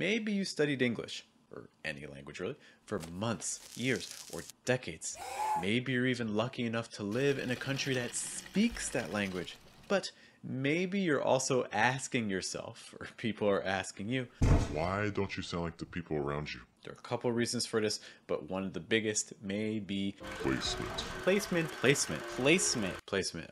Maybe you studied English, or any language really, for months, years, or decades. Maybe you're even lucky enough to live in a country that speaks that language. But maybe you're also asking yourself, or people are asking you, why don't you sound like the people around you? There are a couple reasons for this, but one of the biggest may be placement. Placement.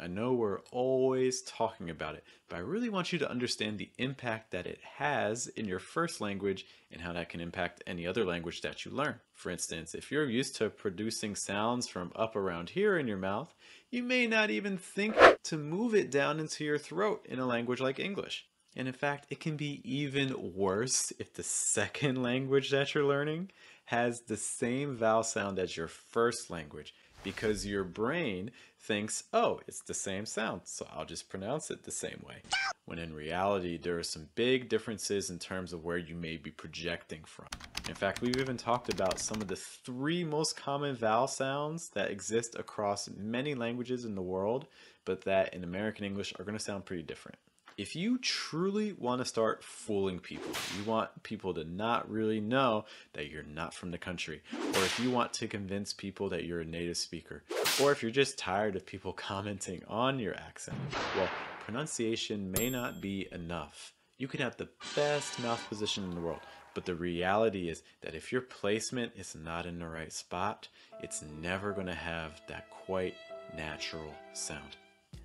I know we're always talking about it, but I really want you to understand the impact that it has in your first language and how that can impact any other language that you learn. For instance, if you're used to producing sounds from up around here in your mouth, you may not even think to move it down into your throat in a language like English. And in fact, it can be even worse if the second language that you're learning has the same vowel sound as your first language, because your brain thinks, oh, it's the same sound, so I'll just pronounce it the same way. When in reality, there are some big differences in terms of where you may be projecting from. In fact, we've even talked about some of the 3 most common vowel sounds that exist across many languages in the world, but that in American English are going to sound pretty different. If you truly want to start fooling people, you want people to not really know that you're not from the country, or if you want to convince people that you're a native speaker, or if you're just tired of people commenting on your accent, well, pronunciation may not be enough. You can have the best mouth position in the world, but the reality is that if your placement is not in the right spot, it's never going to have that quite natural sound.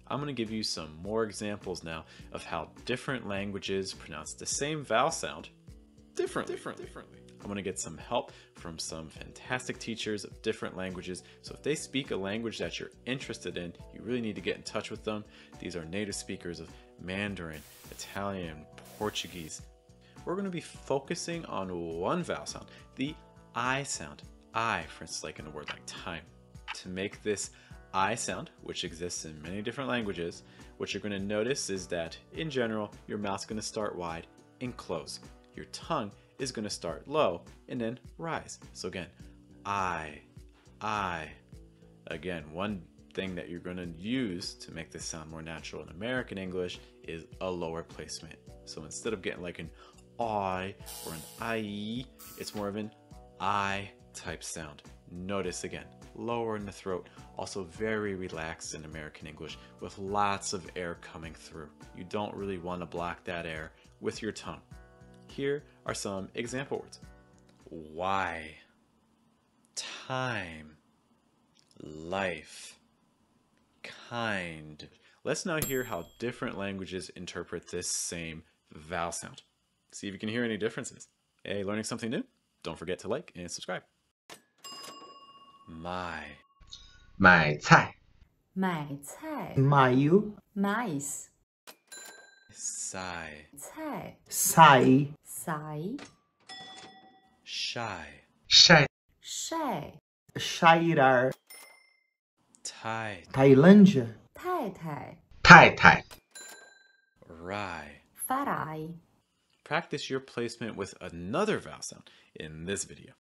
I'm going to give you some more examples now of how different languages pronounce the same vowel sound differently. I'm going to get some help from some fantastic teachers of different languages. So if they speak a language that you're interested in, you really need to get in touch with them. These are native speakers of Mandarin, Italian, Portuguese. We're going to be focusing on one vowel sound, the I sound. I, for instance, like in a word like time. To make this I sound, which exists in many different languages, what you're going to notice is that, in general, your mouth's going to start wide and close. Your tongue is going to start low and then rise. So again, I. Again, one thing that you're going to use to make this sound more natural in American English is a lower placement. So instead of getting like an I or an I, it's more of an I type sound. Notice again, lower in the throat, also very relaxed in American English with lots of air coming through. You don't really want to block that air with your tongue. Here are some example words. Why, time, life, kind. Let's now hear how different languages interpret this same vowel sound. See if you can hear any differences. Hey, learning something new? Don't forget to like and subscribe. Mai, 买菜 mayu, mais, sai, shairar, Tailândia, tai, farai. Practice your placement with another vowel sound in this video.